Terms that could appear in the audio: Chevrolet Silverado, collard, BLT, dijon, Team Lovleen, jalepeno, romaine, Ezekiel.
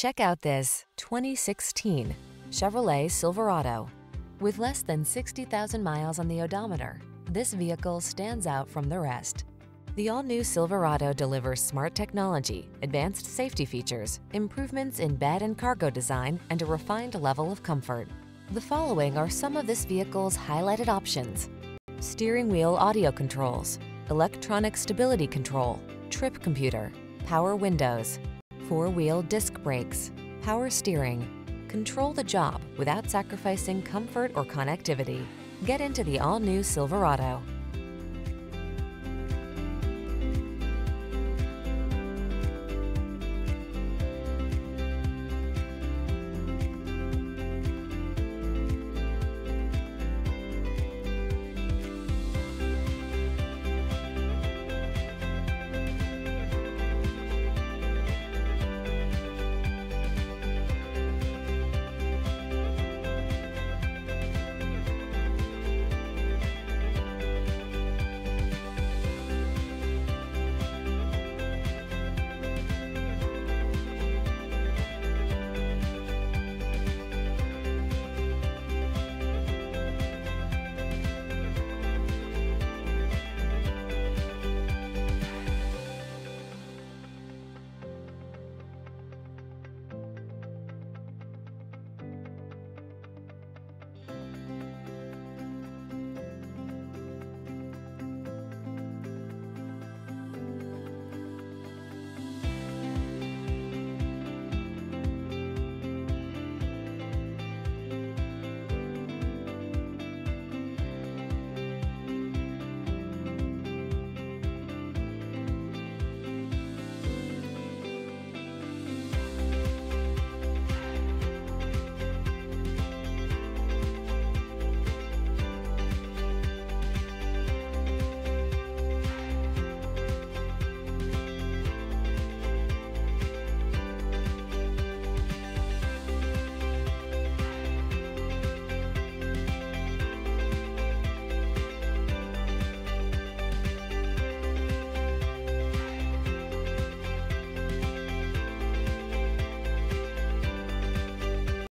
Check out this 2016 Chevrolet Silverado. With less than 60,000 miles on the odometer, this vehicle stands out from the rest. The all-new Silverado delivers smart technology, advanced safety features, improvements in bed and cargo design, and a refined level of comfort. The following are some of this vehicle's highlighted options: steering wheel audio controls, electronic stability control, trip computer, power windows, four-wheel disc brakes, power steering. Control the job without sacrificing comfort or connectivity. Get into the all-new Silverado.